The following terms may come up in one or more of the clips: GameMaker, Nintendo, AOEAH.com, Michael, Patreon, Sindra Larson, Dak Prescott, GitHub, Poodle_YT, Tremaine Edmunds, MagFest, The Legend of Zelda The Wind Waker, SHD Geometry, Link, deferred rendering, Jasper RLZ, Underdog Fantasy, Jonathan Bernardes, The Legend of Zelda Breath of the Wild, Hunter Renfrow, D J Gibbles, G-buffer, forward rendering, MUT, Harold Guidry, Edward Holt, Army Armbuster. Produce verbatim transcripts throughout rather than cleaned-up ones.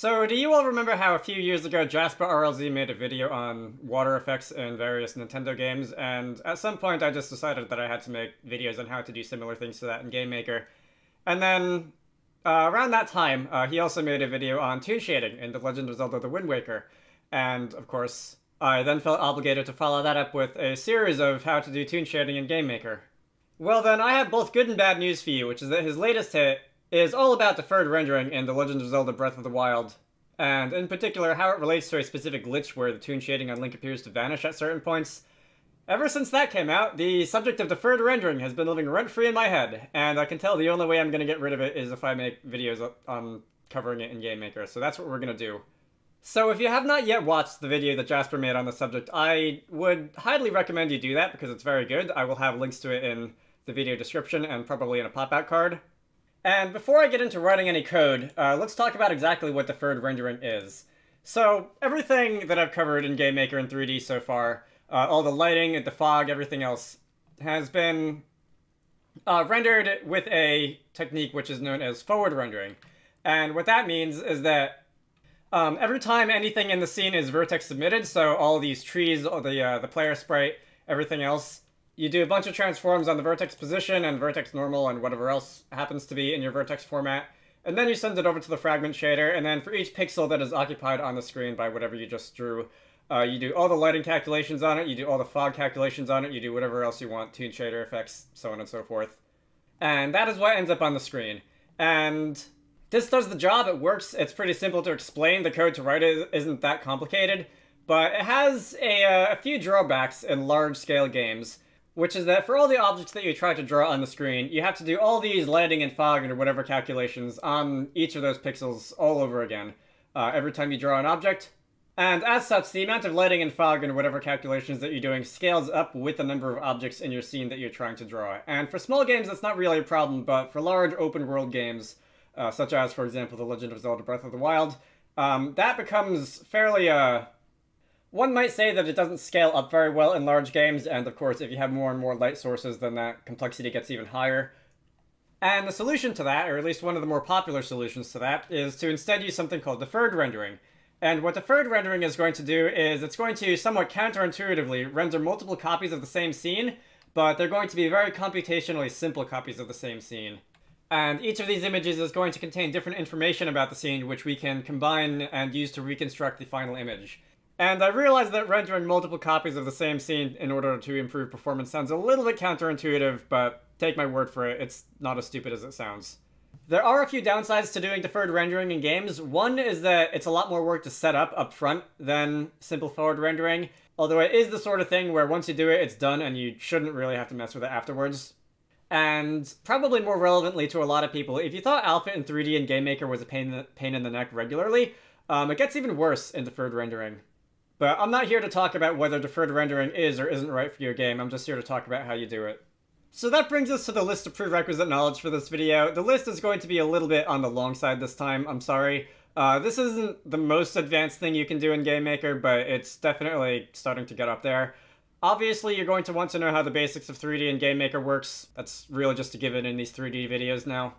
So, do you all remember how a few years ago Jasper R L Z made a video on water effects in various Nintendo games, and at some point I just decided that I had to make videos on how to do similar things to that in GameMaker. And then, uh, around that time, uh, he also made a video on toon shading in The Legend of Zelda The Wind Waker. And, of course, I then felt obligated to follow that up with a series of how to do toon shading in GameMaker. Well then, I have both good and bad news for you, which is that his latest hit is all about deferred rendering in The Legend of Zelda Breath of the Wild, and in particular how it relates to a specific glitch where the toon shading on Link appears to vanish at certain points. Ever since that came out, the subject of deferred rendering has been living rent-free in my head, and I can tell the only way I'm going to get rid of it is if I make videos on covering it in GameMaker, so that's what we're going to do. So if you have not yet watched the video that Jasper made on the subject, I would highly recommend you do that because it's very good. I will have links to it in the video description and probably in a pop-out card. And before I get into writing any code, uh, let's talk about exactly what deferred rendering is. So everything that I've covered in GameMaker and three D so far, uh, all the lighting, the fog, everything else, has been uh, rendered with a technique which is known as forward rendering. And what that means is that um, every time anything in the scene is vertex submitted, so all these trees, all the, uh, the player sprite, everything else, you do a bunch of transforms on the vertex position and vertex normal and whatever else happens to be in your vertex format, and then you send it over to the fragment shader, and then for each pixel that is occupied on the screen by whatever you just drew, uh, you do all the lighting calculations on it, you do all the fog calculations on it, you do whatever else you want, tune shader effects, so on and so forth. And that is what ends up on the screen. And this does the job, it works, it's pretty simple to explain, the code to write it isn't that complicated, but it has a, uh, a few drawbacks in large-scale games, which is that for all the objects that you try to draw on the screen, you have to do all these lighting and fog and whatever calculations on each of those pixels all over again, uh, every time you draw an object. And as such, the amount of lighting and fog and whatever calculations that you're doing scales up with the number of objects in your scene that you're trying to draw. And for small games, that's not really a problem, but for large open world games, uh, such as, for example, The Legend of Zelda Breath of the Wild, um, that becomes fairly, uh, one might say that it doesn't scale up very well in large games, and of course if you have more and more light sources then that complexity gets even higher. And the solution to that, or at least one of the more popular solutions to that, is to instead use something called deferred rendering. And what deferred rendering is going to do is it's going to somewhat counterintuitively render multiple copies of the same scene, but they're going to be very computationally simple copies of the same scene. And each of these images is going to contain different information about the scene which we can combine and use to reconstruct the final image. And I realize that rendering multiple copies of the same scene in order to improve performance sounds a little bit counterintuitive, but take my word for it, it's not as stupid as it sounds. There are a few downsides to doing deferred rendering in games. One is that it's a lot more work to set up up front than simple forward rendering, although it is the sort of thing where once you do it, it's done and you shouldn't really have to mess with it afterwards. And probably more relevantly to a lot of people, if you thought alpha in three D and GameMaker was a pain in the, pain in the neck regularly, um, it gets even worse in deferred rendering. But I'm not here to talk about whether deferred rendering is or isn't right for your game, I'm just here to talk about how you do it. So that brings us to the list of prerequisite knowledge for this video. The list is going to be a little bit on the long side this time, I'm sorry. Uh, this isn't the most advanced thing you can do in GameMaker, but it's definitely starting to get up there. Obviously, you're going to want to know how the basics of three D and GameMaker works. That's really just a given in these three D videos now.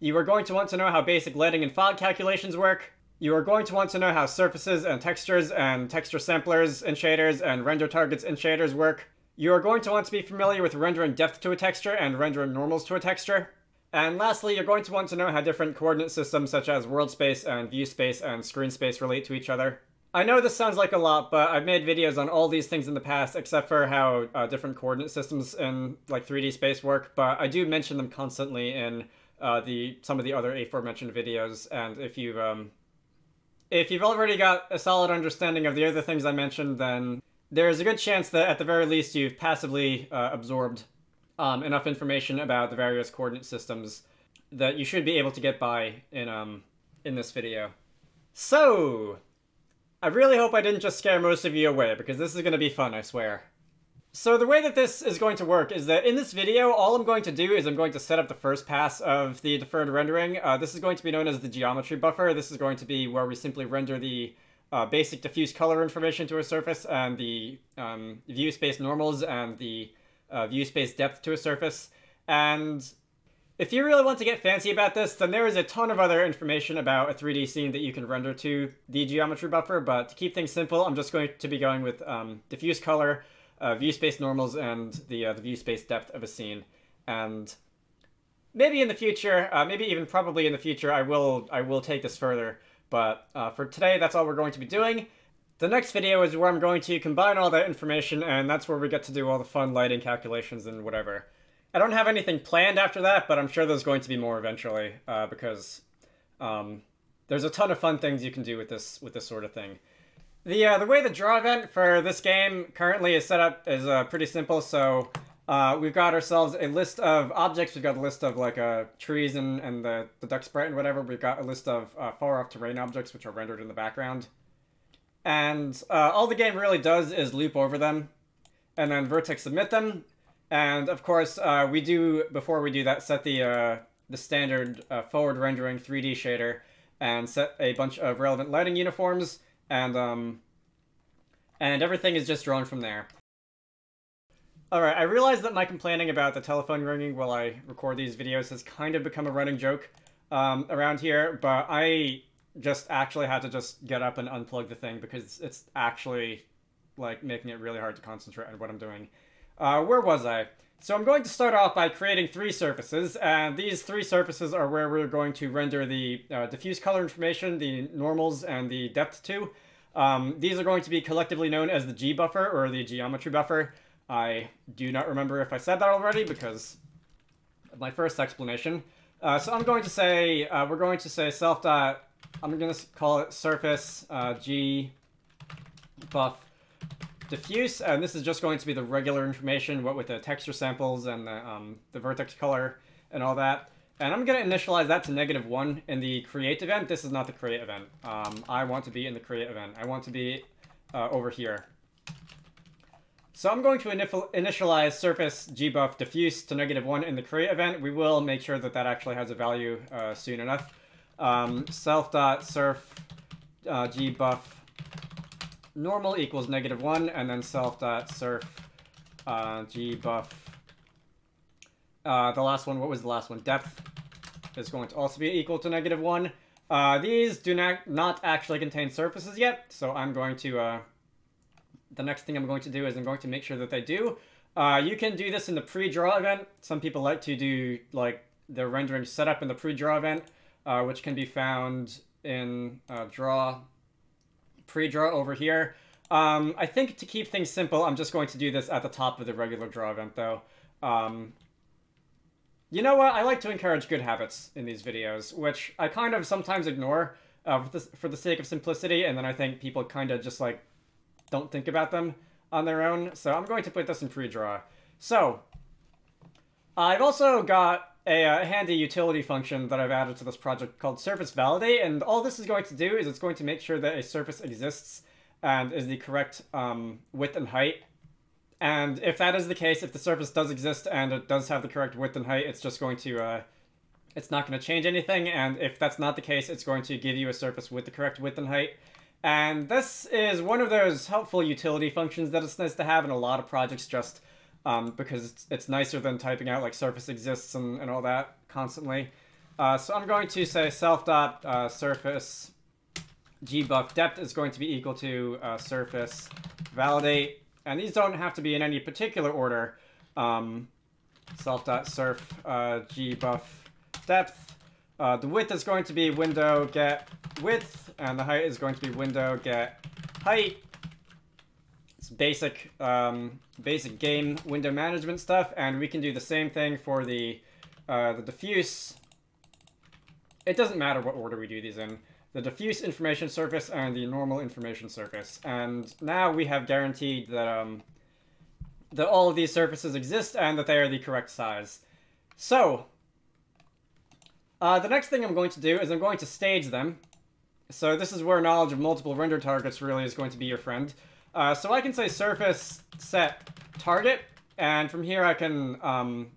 You are going to want to know how basic lighting and fog calculations work. You are going to want to know how surfaces and textures and texture samplers and shaders and render targets and shaders work. You are going to want to be familiar with rendering depth to a texture and rendering normals to a texture. And lastly, you're going to want to know how different coordinate systems such as world space and view space and screen space relate to each other. I know this sounds like a lot, but I've made videos on all these things in the past except for how uh, different coordinate systems in like three D space work, but I do mention them constantly in uh, the some of the other aforementioned videos, and if you've um, If you've already got a solid understanding of the other things I mentioned, then there's a good chance that at the very least you've passively uh, absorbed um, enough information about the various coordinate systems that you should be able to get by in, um, in this video. So, I really hope I didn't just scare most of you away, because this is going to be fun, I swear. So the way that this is going to work is that in this video, all I'm going to do is I'm going to set up the first pass of the deferred rendering. Uh, this is going to be known as the geometry buffer. This is going to be where we simply render the uh, basic diffuse color information to a surface and the um, view space normals and the uh, view space depth to a surface. And If you really want to get fancy about this, then there is a ton of other information about a three D scene that you can render to the geometry buffer, but to keep things simple, I'm just going to be going with um, diffuse color, uh, view space normals, and the, uh, the view space depth of a scene. And maybe in the future, uh, maybe even probably in the future, I will, I will take this further. But uh, for today, that's all we're going to be doing. The next video is where I'm going to combine all that information, and that's where we get to do all the fun lighting calculations and whatever. I don't have anything planned after that, but I'm sure there's going to be more eventually, uh, because um, there's a ton of fun things you can do with this with this sort of thing. The, uh, the way the draw event for this game currently is set up is uh, pretty simple, so uh, we've got ourselves a list of objects, we've got a list of like uh, trees and, and the, the duck sprite and whatever, we've got a list of uh, far-off terrain objects which are rendered in the background. And uh, all the game really does is loop over them, and then vertex submit them. And of course, uh, we do before we do that set the uh, the standard uh, forward rendering three D shader and set a bunch of relevant lighting uniforms, and um, and everything is just drawn from there. All right, I realize that my complaining about the telephone ringing while I record these videos has kind of become a running joke um, around here, but I just actually had to just get up and unplug the thing because it's actually like making it really hard to concentrate on what I'm doing. Uh, where was I? So I'm going to start off by creating three surfaces, and these three surfaces are where we're going to render the uh, diffuse color information, the normals, and the depth to. Um, these are going to be collectively known as the G-buffer, or the geometry buffer. I do not remember if I said that already because of my first explanation. Uh, so I'm going to say, uh, we're going to say self dot, I'm going to call it surface uh, G-buff diffuse, and this is just going to be the regular information, what with the texture samples and the, um, the vertex color and all that. And I'm going to initialize that to negative one in the create event. This is not the create event. Um, I want to be in the create event. I want to be uh, over here. So I'm going to initialize surface gbuff diffuse to negative one in the create event. We will make sure that that actually has a value uh, soon enough. Um, self.surf uh, gbuff normal equals negative one, and then self.surf uh, gbuff. Uh, the last one, what was the last one? Depth is going to also be equal to negative one. Uh, these do not, not actually contain surfaces yet, so I'm going to, uh, the next thing I'm going to do is I'm going to make sure that they do. Uh, you can do this in the pre-draw event. Some people like to do like the rendering setup in the pre-draw event, uh, which can be found in uh, draw. Pre-draw over here. Um, I think to keep things simple, I'm just going to do this at the top of the regular draw event, though. Um, you know what? I like to encourage good habits in these videos, which I kind of sometimes ignore uh, for, this, for the sake of simplicity, and then I think people kind of just, like, don't think about them on their own. So I'm going to put this in pre-draw. So I've also got a uh, handy utility function that I've added to this project called surface validate, and all this is going to do is it's going to make sure that a surface exists and is the correct um, width and height. And if that is the case, if the surface does exist and it does have the correct width and height, it's just going to, uh, it's not going to change anything. And if that's not the case, it's going to give you a surface with the correct width and height. And this is one of those helpful utility functions that it's nice to have in a lot of projects, just Um, because it's, it's nicer than typing out like surface exists and, and all that constantly. Uh, so I'm going to say self dot uh, surface gbuff depth is going to be equal to uh, surface validate, and these don't have to be in any particular order. Um, self dot surf uh, gbuff depth. Uh, the width is going to be window get width, and the height is going to be window get height. Basic, um, basic game window management stuff, and we can do the same thing for the uh, the diffuse. It doesn't matter what order we do these in. The diffuse information surface and the normal information surface, and now we have guaranteed that um, that all of these surfaces exist and that they are the correct size. So uh, the next thing I'm going to do is I'm going to stage them. So this is where knowledge of multiple render targets really is going to be your friend. Uh, so I can say surface set target, and from here I can um,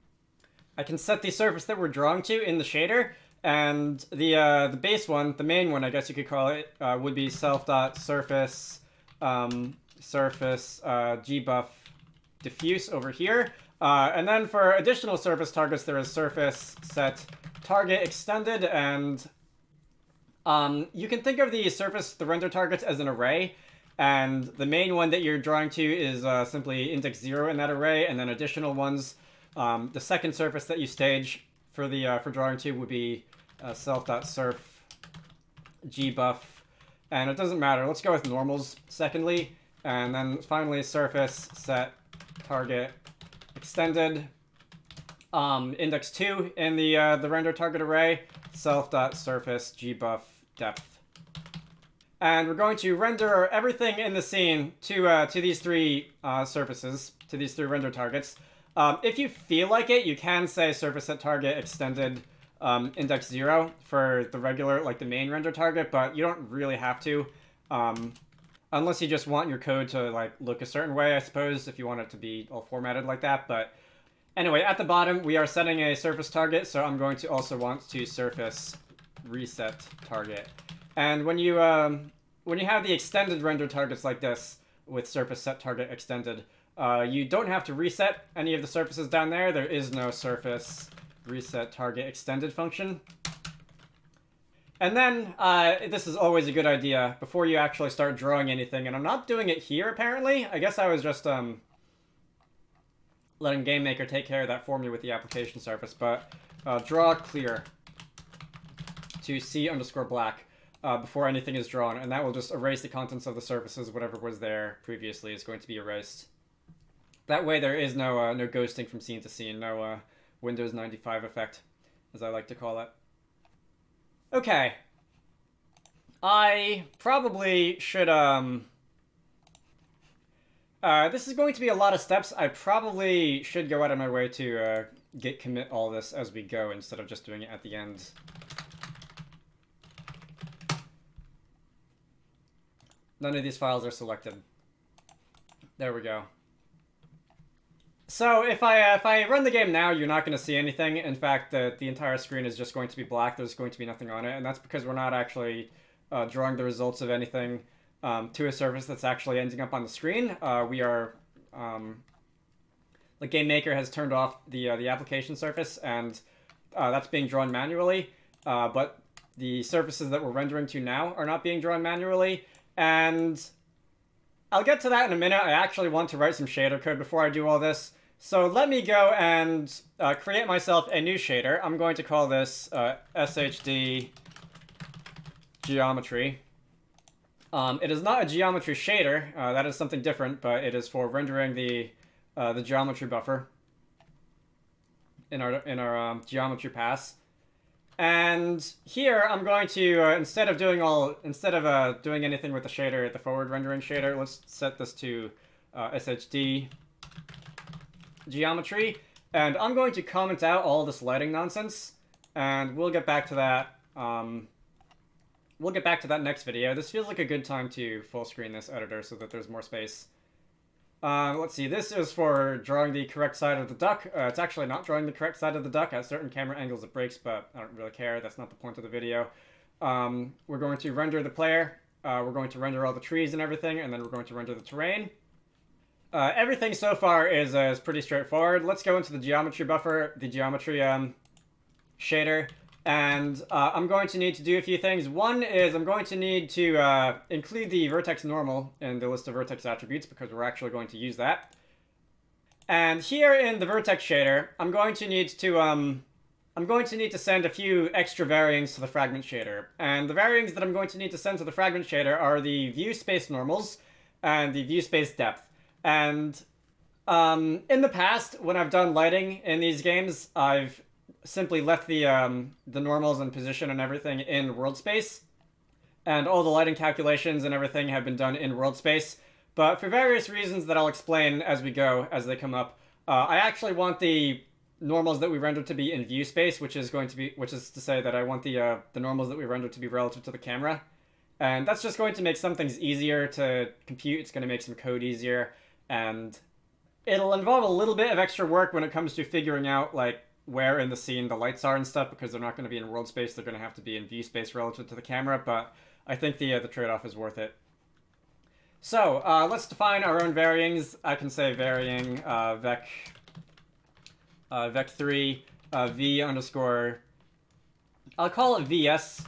I can set the surface that we're drawing to in the shader, and the uh, the base one, the main one I guess you could call it, uh, would be self dot surface um, surface uh, gbuff diffuse over here. Uh, and then for additional surface targets, there is surface set target extended, and um, you can think of the surface, the render targets, as an array. And the main one that you're drawing to is uh, simply index zero in that array, and then additional ones. Um, the second surface that you stage for the uh, for drawing to would be uh, self.surf G-buff, and it doesn't matter. Let's go with normals secondly, and then finally surface set target extended, um, index two in the uh, the render target array, self.surface G-buff depth. And we're going to render everything in the scene to uh, to these three uh, surfaces, to these three render targets. Um, if you feel like it, you can say surface at target extended um, index zero for the regular, like the main render target, but you don't really have to, um, unless you just want your code to like look a certain way, I suppose, if you want it to be all formatted like that. But anyway, at the bottom, we are setting a surface target, so I'm going to also want to surface reset target. And when you um, when you have the extended render targets like this with surface set target extended, uh, you don't have to reset any of the surfaces down there. There is no surface reset target extended function. And then uh, this is always a good idea before you actually start drawing anything. And I'm not doing it here apparently. I guess I was just um, letting GameMaker take care of that for me with the application surface. But uh, draw clear to C underscore black. Uh, before anything is drawn, and that will just erase the contents of the surfaces. Whatever was there previously is going to be erased. That way there is no uh, no ghosting from scene to scene, no uh, Windows ninety-five effect, as I like to call it. Okay. I probably should... Um, uh, this is going to be a lot of steps. I probably should go out of my way to uh, git commit all this as we go instead of just doing it at the end. None of these files are selected. There we go. So if I, uh, if I run the game now, you're not going to see anything. In fact, the, the entire screen is just going to be black. There's going to be nothing on it. And that's because we're not actually uh, drawing the results of anything um, to a surface that's actually ending up on the screen. Uh, we are... Um, the GameMaker has turned off the, uh, the application surface, and uh, that's being drawn manually. Uh, but the surfaces that we're rendering to now are not being drawn manually. And I'll get to that in a minute. I actually want to write some shader code before I do all this. So let me go and uh, create myself a new shader. I'm going to call this uh, S H D Geometry. Um, it is not a geometry shader. Uh, that is something different, but it is for rendering the uh, the geometry buffer in our in our um, geometry pass. And here I'm going to uh, instead of doing all instead of uh, doing anything with the shader, the forward rendering shader, let's set this to uh, S H D Geometry, and I'm going to comment out all this lighting nonsense, and we'll get back to that. Um, we'll get back to that next video. This feels like a good time to full screen this editor so that there's more space. Uh, let's see. This is for drawing the correct side of the duck. Uh, it's actually not drawing the correct side of the duck. At certain camera angles it breaks, but I don't really care. That's not the point of the video. Um, we're going to render the player. Uh, we're going to render all the trees and everything, and then we're going to render the terrain. Uh, everything so far is, uh, is pretty straightforward. Let's go into the geometry buffer, the geometry um, shader, and uh, I'm going to need to do a few things. One is I'm going to need to uh, include the vertex normal in the list of vertex attributes because we're actually going to use that. And here in the vertex shader, I'm going to need to um, I'm going to need to send a few extra varyings to the fragment shader. And the varyings that I'm going to need to send to the fragment shader are the view space normals and the view space depth. And um, in the past, when I've done lighting in these games, I've simply left the um, the normals and position and everything in world space, and all the lighting calculations and everything have been done in world space. But for various reasons that I'll explain as we go, as they come up, uh, I actually want the normals that we render to be in view space, which is going to be, which is to say that I want the uh, the normals that we render to be relative to the camera, and that's just going to make some things easier to compute. It's going to make some code easier, and it'll involve a little bit of extra work when it comes to figuring out like where in the scene the lights are and stuff, because they're not going to be in world space. They're going to have to be in view space relative to the camera, but I think the, uh, the trade-off is worth it. So uh, let's define our own varyings. I can say varying uh, vec uh, vec three, uh, v underscore, I'll call it vs,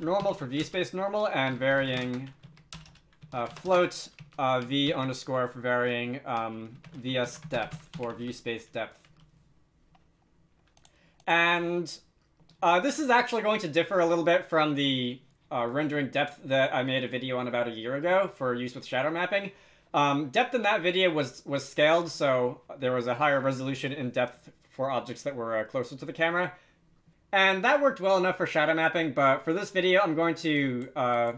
normal for v space normal, and varying uh, float, uh, v underscore for varying um, vs depth for v space depth. And uh, this is actually going to differ a little bit from the uh, rendering depth that I made a video on about a year ago for use with shadow mapping. Um, depth in that video was, was scaled, so there was a higher resolution in depth for objects that were uh, closer to the camera. And that worked well enough for shadow mapping, but for this video I'm going to uh,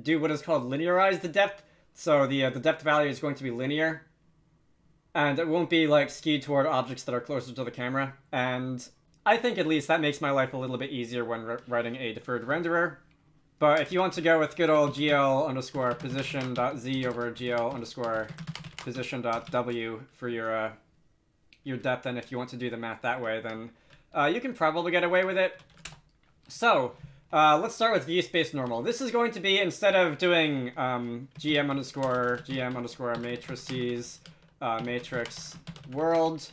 do what is called linearize the depth. So the, uh, the depth value is going to be linear, and it won't be like skewed toward objects that are closer to the camera. And I think at least that makes my life a little bit easier when writing a deferred renderer. But if you want to go with good old gl underscore position dot z over gl underscore position dot w for your uh, your depth, and if you want to do the math that way, then uh, you can probably get away with it. So uh, let's start with view space normal. This is going to be, instead of doing um, gm underscore gm underscore matrices uh, matrix world.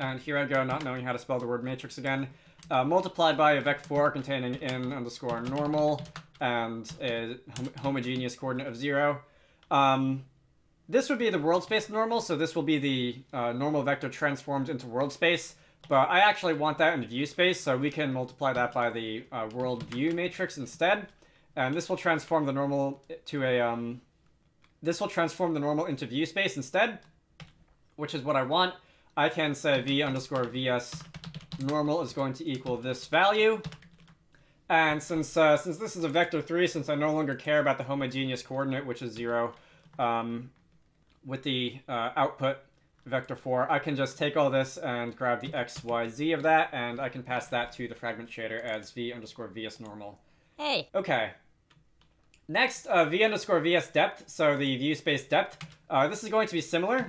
And here I go, not knowing how to spell the word matrix again. Uh, multiplied by a vec four containing in underscore normal and a hom homogeneous coordinate of zero. Um, this would be the world space normal, so this will be the uh, normal vector transformed into world space. But I actually want that in view space, so we can multiply that by the uh, world view matrix instead. And this will transform the normal to a um, this will transform the normal into view space instead, which is what I want. I can say v underscore vs normal is going to equal this value. And since uh, since this is a vector three, since I no longer care about the homogeneous coordinate, which is zero, um, with the uh, output vector four, I can just take all this and grab the x, y, z of that, and I can pass that to the fragment shader as v underscore vs normal. Hey! Okay. Next, uh, v underscore vs depth, so the view space depth. Uh, this is going to be similar.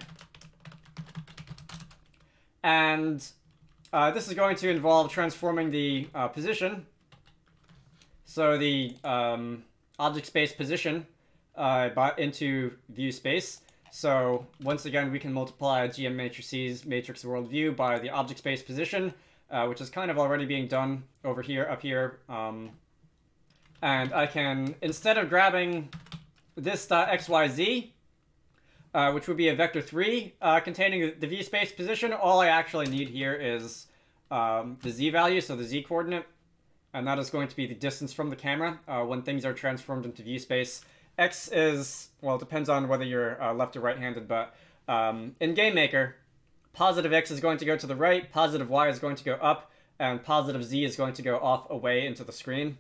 And uh, this is going to involve transforming the uh, position. So the um, object space position uh, by, into view space. So once again, we can multiply G M matrices matrix world view by the object space position, uh, which is kind of already being done over here, up here. Um, and I can, instead of grabbing this dot xyz, Uh, which would be a vector three uh, containing the view space position. All I actually need here is um, the z value, so the z coordinate, and that is going to be the distance from the camera uh, when things are transformed into view space. X is, well, it depends on whether you're uh, left or right-handed, but um, in GameMaker, positive x is going to go to the right, positive y is going to go up, and positive z is going to go off away into the screen.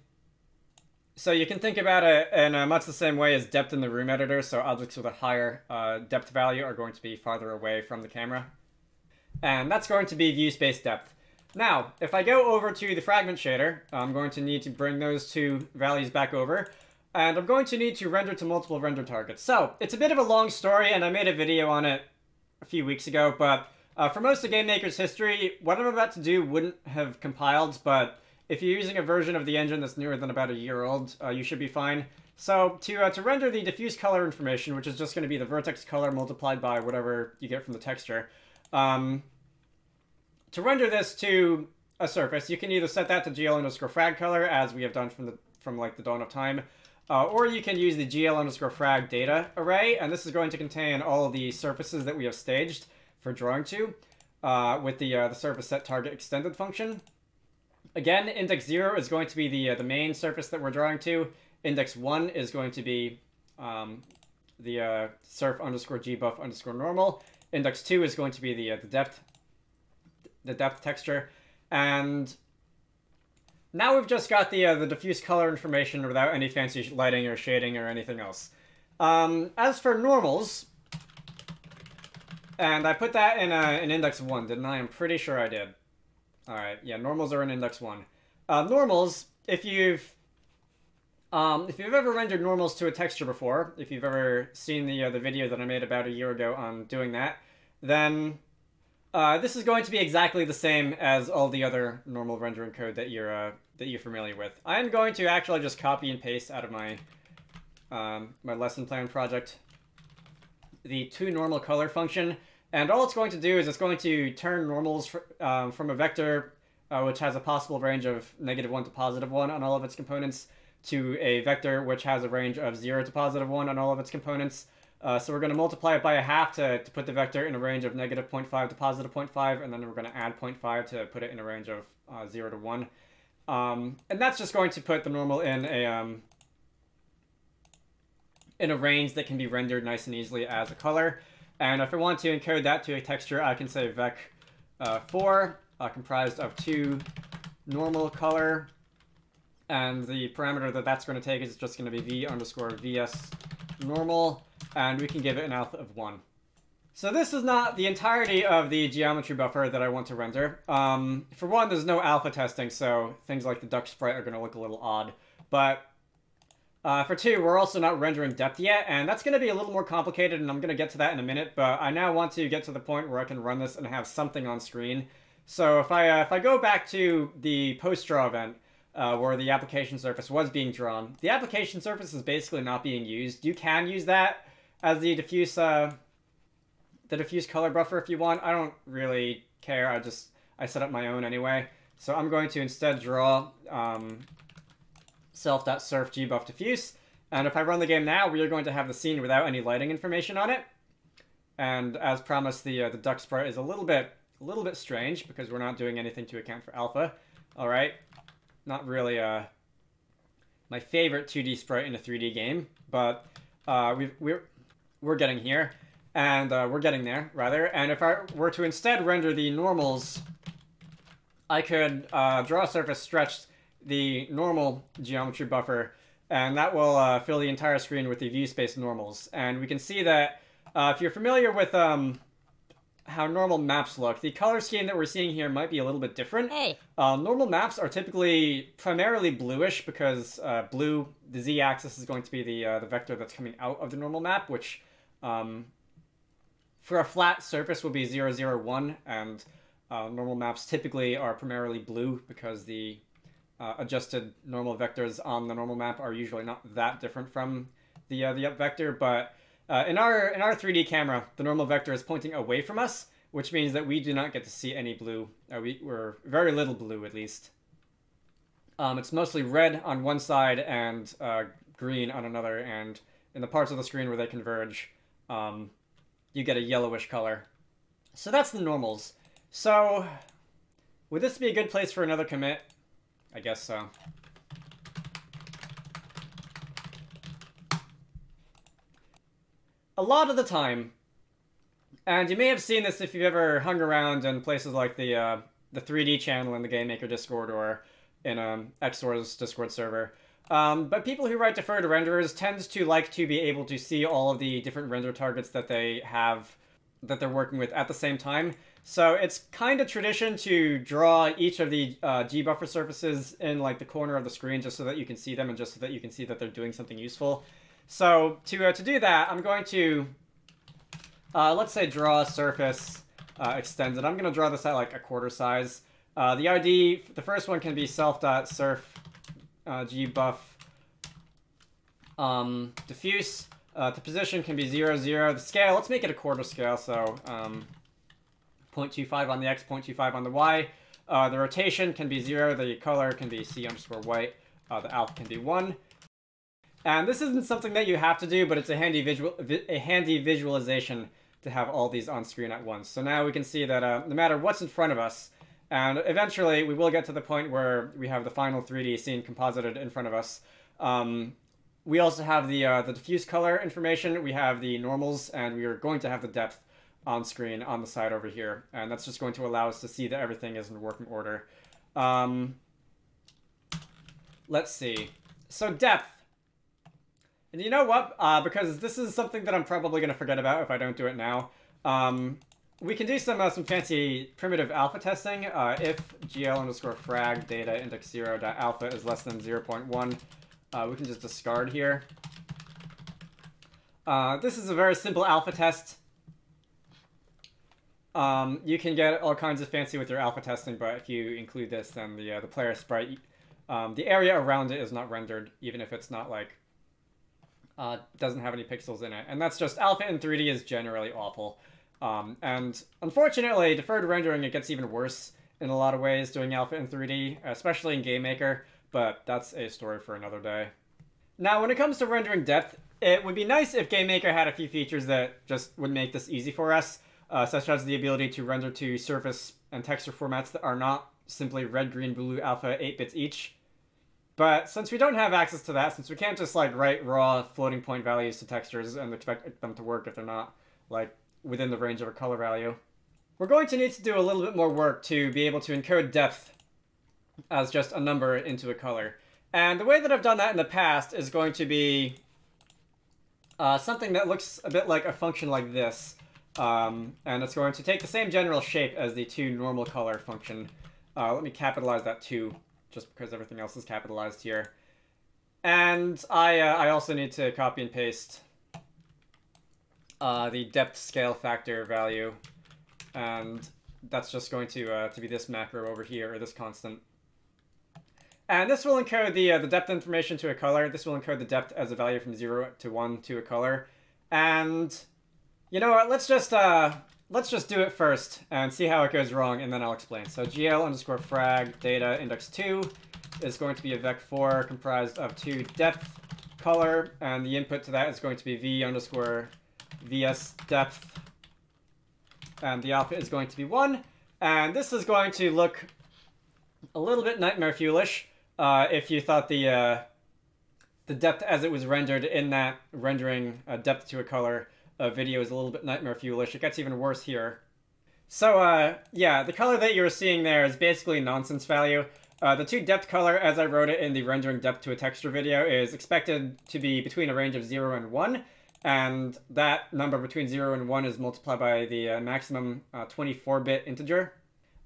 So you can think about it in uh, much the same way as depth in the room editor, so objects with a higher uh, depth value are going to be farther away from the camera. And that's going to be view space depth. Now, if I go over to the fragment shader, I'm going to need to bring those two values back over, and I'm going to need to render to multiple render targets. So it's a bit of a long story, and I made a video on it a few weeks ago, but uh, for most of GameMaker's history, what I'm about to do wouldn't have compiled, but if you're using a version of the engine that's newer than about a year old, uh, you should be fine. So to, uh, to render the diffuse color information, which is just going to be the vertex color multiplied by whatever you get from the texture, um, to render this to a surface, you can either set that to gl underscore frag color, as we have done from, the, from like the dawn of time, uh, or you can use the gl underscore frag data array, and this is going to contain all of the surfaces that we have staged for drawing to uh, with the, uh, the surface set target extended function. Again, index zero is going to be the uh, the main surface that we're drawing to. Index one is going to be um, the uh, surf underscore gbuff underscore normal. Index two is going to be the uh, the depth the depth texture. And now we've just got the uh, the diffuse color information without any fancy lighting or shading or anything else. Um, as for normals, and I put that in uh, in index one, didn't I? I'm pretty sure I did. All right, yeah, normals are in index one. Uh, normals, if you've um, if you've ever rendered normals to a texture before, if you've ever seen the uh, the video that I made about a year ago on doing that, then uh, this is going to be exactly the same as all the other normal rendering code that you're uh, that you're familiar with. I'm going to actually just copy and paste out of my um, my lesson plan project the toNormalColor function And all it's going to do is it's going to turn normals fr um, from a vector, uh, which has a possible range of negative one to positive one on all of its components, to a vector which has a range of zero to positive one on all of its components. Uh, so we're going to multiply it by a half to, to put the vector in a range of negative zero point five to positive zero point five, and then we're going to add zero point five to put it in a range of uh, zero to one. Um, and that's just going to put the normal in a, um, in a range that can be rendered nice and easily as a color. And if I want to encode that to a texture, I can say vec uh, four, uh, comprised of two normal color. And the parameter that that's going to take is just going to be v underscore vs normal. And we can give it an alpha of one. So this is not the entirety of the geometry buffer that I want to render. Um, for one, there's no alpha testing, so things like the duck sprite are going to look a little odd. But uh, for two, we're also not rendering depth yet, and that's going to be a little more complicated, and I'm going to get to that in a minute. But I now want to get to the point where I can run this and have something on screen. So if I, uh, if I go back to the post-draw event, Uh, where the application surface was being drawn. The application surface is basically not being used. You can use that as the diffuse, uh, the diffuse color buffer if you want. I don't really care. I just I set up my own anyway. So I'm going to instead draw um, self.surf gbuff diffuse. And if I run the game now, we are going to have the scene without any lighting information on it. And as promised, the uh, the duck sprite is a little bit a little bit strange because we're not doing anything to account for alpha. All right. Not really uh, my favorite two D sprite in a three D game, but uh, we've, we're, we're getting here, and uh, we're getting there, rather. And if I were to instead render the normals, I could uh, draw a surface stretched the normal geometry buffer, and that will uh, fill the entire screen with the view space normals. And we can see that uh, if you're familiar with um, how normal maps look, the color scheme that we're seeing here might be a little bit different. Hey. Uh, normal maps are typically primarily bluish because uh, blue, the z-axis, is going to be the, uh, the vector that's coming out of the normal map, which um, for a flat surface will be zero, zero, one, and uh, normal maps typically are primarily blue because the uh, adjusted normal vectors on the normal map are usually not that different from the, uh, the up vector, but Uh, in our in our three D camera, the normal vector is pointing away from us, which means that we do not get to see any blue. Uh, we, we're very little blue, at least. Um, it's mostly red on one side and uh, green on another, and in the parts of the screen where they converge, um, you get a yellowish color. So that's the normals. So would this be a good place for another commit? I guess so. A lot of the time, and you may have seen this if you've ever hung around in places like the uh, the three D channel in the GameMaker Discord or in um, X O R's Discord server, um, but people who write deferred renderers tend to like to be able to see all of the different render targets that they have, that they're working with at the same time. So it's kind of tradition to draw each of the uh, G-buffer surfaces in like the corner of the screen just so that you can see them and just so that you can see that they're doing something useful. So to, uh, to do that, I'm going to, uh, let's say, draw a surface uh, extended. I'm going to draw this at like a quarter size. Uh, the I D, the first one can be self.surf uh, gbuff um, diffuse. Uh, the position can be zero, zero. The scale, let's make it a quarter scale. So um, zero point two five on the X, zero point two five on the Y. Uh, the rotation can be zero. The color can be C underscore white. Uh, the alpha can be one. And this isn't something that you have to do, but it's a handy visual, a handy visualization to have all these on screen at once. So now we can see that uh, no matter what's in front of us, and eventually we will get to the point where we have the final three D scene composited in front of us. Um, we also have the uh, the diffuse color information, we have the normals, and we are going to have the depth on screen on the side over here. And that's just going to allow us to see that everything is in working order. Um, let's see. So depth. And you know what? Uh, because this is something that I'm probably going to forget about if I don't do it now. Um, we can do some uh, some fancy primitive alpha testing. Uh, if gl underscore frag data index zero dot alpha is less than zero point one, uh, we can just discard here. Uh, this is a very simple alpha test. Um, you can get all kinds of fancy with your alpha testing, but if you include this, then the uh, the player sprite, um, the area around it is not rendered, even if it's not like. Uh, doesn't have any pixels in it, and that's just alpha in three D is generally awful. Um, and unfortunately, deferred rendering, it gets even worse in a lot of ways doing alpha in three D, especially in GameMaker, but that's a story for another day. Now, when it comes to rendering depth, it would be nice if GameMaker had a few features that just would make this easy for us, uh, such as the ability to render to surface and texture formats that are not simply red, green, blue, alpha, eight bits each. But since we don't have access to that, since we can't just like write raw floating point values to textures and expect them to work if they're not like within the range of a color value, we're going to need to do a little bit more work to be able to encode depth as just a number into a color. And the way that I've done that in the past is going to be uh, something that looks a bit like a function like this. Um, and it's going to take the same general shape as the to normal color function. Uh, let me capitalize that two just because everything else is capitalized here. And I, uh, I also need to copy and paste uh, the depth scale factor value. And that's just going to, uh, to be this macro over here, or this constant. And this will encode the, uh, the depth information to a color. This will encode the depth as a value from zero to one to a color. And you know what, let's just, uh, let's just do it first and see how it goes wrong, and then I'll explain. So gl underscore frag data index two is going to be a vec four comprised of two depth color, and the input to that is going to be v underscore vs depth, and the alpha is going to be one. And this is going to look a little bit nightmare fuelish uh, if you thought the uh, the depth as it was rendered in that rendering uh, depth to a color uh, video is a little bit nightmare fuelish. It gets even worse here. So uh, yeah, the color that you're seeing there is basically nonsense value. Uh, the two depth color as I wrote it in the rendering depth to a texture video is expected to be between a range of zero and one. And that number between zero and one is multiplied by the uh, maximum twenty-four bit uh, integer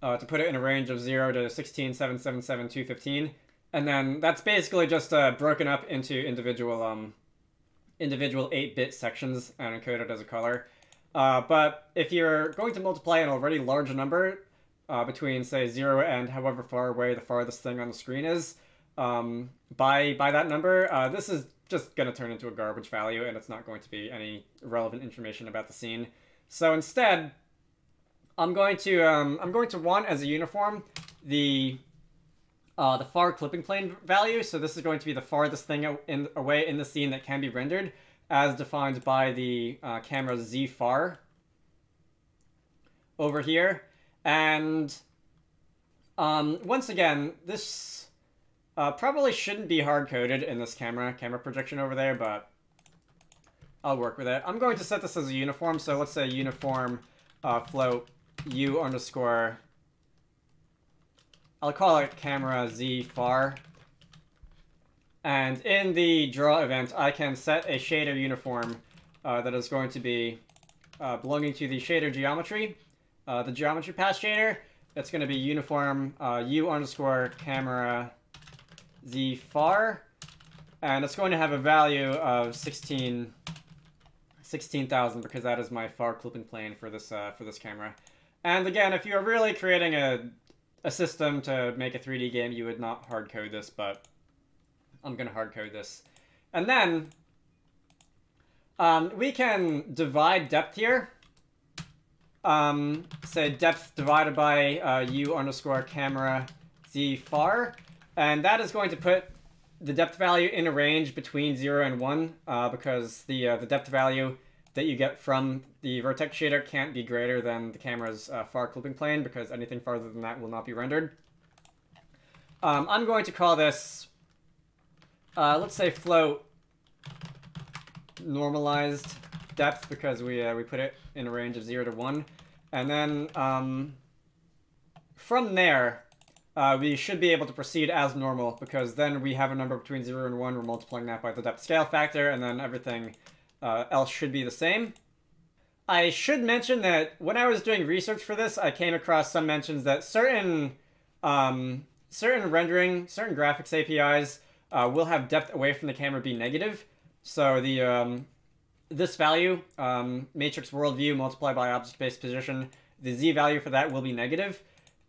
uh, to put it in a range of zero to sixteen, seven seven seven, two fifteen. And then that's basically just uh, broken up into individual um, individual eight bit sections and encoded as a color. Uh, but if you're going to multiply an already large number uh, between, say, zero and however far away the farthest thing on the screen is, um, by, by that number, uh, this is just going to turn into a garbage value, and it's not going to be any relevant information about the scene. So instead, I'm going to um, I'm going to want as a uniform the uh, the far clipping plane value. So this is going to be the farthest thing in, away in the scene that can be rendered, as defined by the uh, camera z far over here. And um, once again, this. Uh, probably shouldn't be hard-coded in this camera, camera projection over there, but I'll work with it. I'm going to set this as a uniform, so let's say uniform uh, float u underscore, I'll call it camera z far. And in the draw event, I can set a shader uniform uh, that is going to be uh, belonging to the shader geometry, uh, the geometry path shader. It's going to be uniform uh, u underscore camera z far, and it's going to have a value of sixteen thousand because that is my far clipping plane for this uh, for this camera. And again, if you are really creating a a system to make a three D game, you would not hard code this, but I'm going to hard code this. And then um, we can divide depth here. Um, say depth divided by uh, u underscore camera z far. And that is going to put the depth value in a range between zero and one, uh, because the uh, the depth value that you get from the vertex shader can't be greater than the camera's uh, far clipping plane, because anything farther than that will not be rendered. Um, I'm going to call this, uh, let's say, float normalized depth, because we, uh, we put it in a range of zero to one. And then um, from there, Uh, we should be able to proceed as normal, because then we have a number between zero and one, we're multiplying that by the depth scale factor, and then everything uh, else should be the same. I should mention that when I was doing research for this, I came across some mentions that certain um, certain rendering, certain graphics A P Is uh, will have depth away from the camera be negative. So the um, this value, um, matrix worldview multiplied by object-based position, the z value for that will be negative.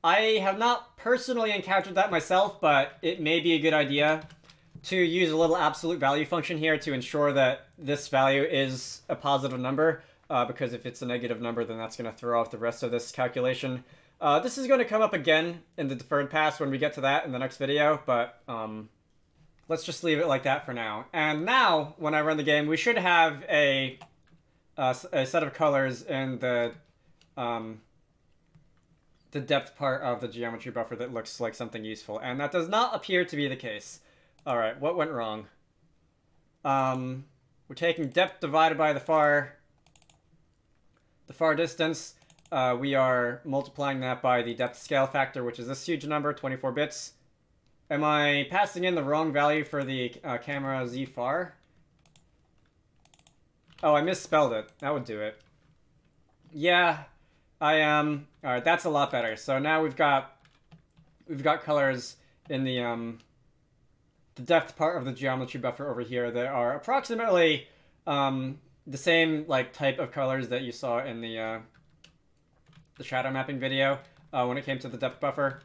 I have not personally encountered that myself, but it may be a good idea to use a little absolute value function here to ensure that this value is a positive number, uh, because if it's a negative number, then that's going to throw off the rest of this calculation. Uh, this is going to come up again in the deferred pass when we get to that in the next video, but um, let's just leave it like that for now. And now, when I run the game, we should have a, uh, a set of colors in the, um, the depth part of the geometry buffer that looks like something useful. And that does not appear to be the case. All right, what went wrong? Um, we're taking depth divided by the far, the far distance. Uh, we are multiplying that by the depth scale factor, which is this huge number, twenty-four bits. Am I passing in the wrong value for the uh, camera Z far? Oh, I misspelled it. That would do it. Yeah, I am. Um, all right, that's a lot better. So now we've got we've got colors in the um the depth part of the geometry buffer over here that are approximately um the same like type of colors that you saw in the uh, the shadow mapping video uh, when it came to the depth buffer.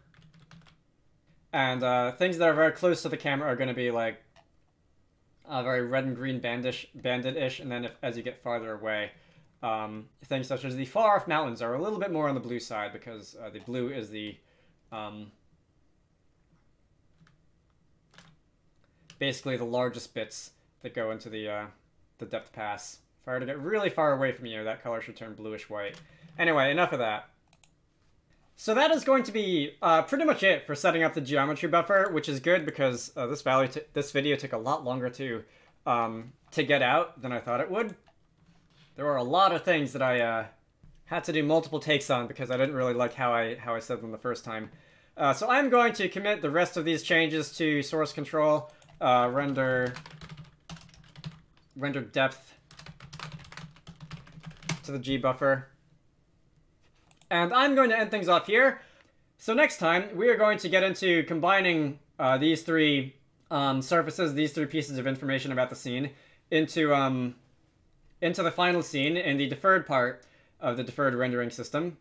And uh, things that are very close to the camera are going to be like uh, very red and green bandish, banded-ish. And then if, as you get farther away, um, things such as the far-off mountains are a little bit more on the blue side because uh, the blue is the um, basically the largest bits that go into the, uh, the depth pass. If I were to get really far away from you, that color should turn bluish-white. Anyway, enough of that. So that is going to be uh, pretty much it for setting up the geometry buffer, which is good because uh, this, value t this video took a lot longer to um, to get out than I thought it would. There were a lot of things that I uh, had to do multiple takes on because I didn't really like how I how I said them the first time. Uh, so I'm going to commit the rest of these changes to source control, uh, render render depth to the G buffer. And I'm going to end things off here. So next time, we are going to get into combining uh, these three um, surfaces, these three pieces of information about the scene, into, um, into the final scene in the deferred part of the deferred rendering system.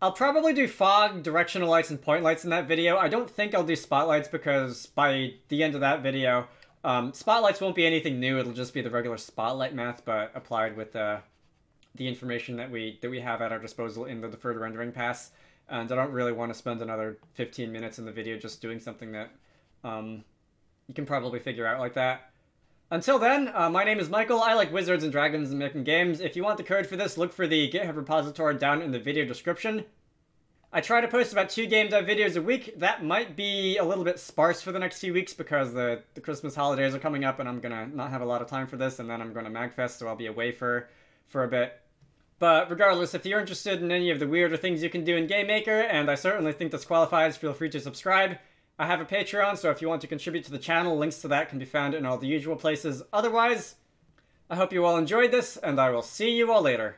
I'll probably do fog, directional lights, and point lights in that video. I don't think I'll do spotlights because by the end of that video, um, spotlights won't be anything new. It'll just be the regular spotlight math, but applied with the... Uh, the information that we that we have at our disposal in the deferred rendering pass, and I don't really want to spend another fifteen minutes in the video just doing something that um, you can probably figure out like that. Until then, uh, my name is Michael. I like wizards and dragons and making games. If you want the code for this, look for the GitHub repository down in the video description. I try to post about two game dev videos a week. That might be a little bit sparse for the next few weeks because the, the Christmas holidays are coming up and I'm gonna not have a lot of time for this, and then I'm going to MagFest, so I'll be away for, for a bit. But regardless, if you're interested in any of the weirder things you can do in GameMaker, and I certainly think this qualifies, feel free to subscribe. I have a Patreon, so if you want to contribute to the channel, links to that can be found in all the usual places. Otherwise, I hope you all enjoyed this, and I will see you all later.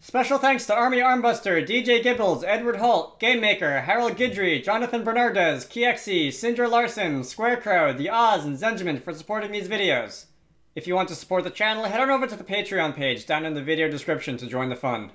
Special thanks to Army Armbuster, D J Gibbles, Edward Holt, GameMaker, Harold Guidry, Jonathan Bernardes, Kiexi, Sindra Larson, Squarecrow, The Oz, and Zenjamin for supporting these videos. If you want to support the channel, head on over to the Patreon page down in the video description to join the fun.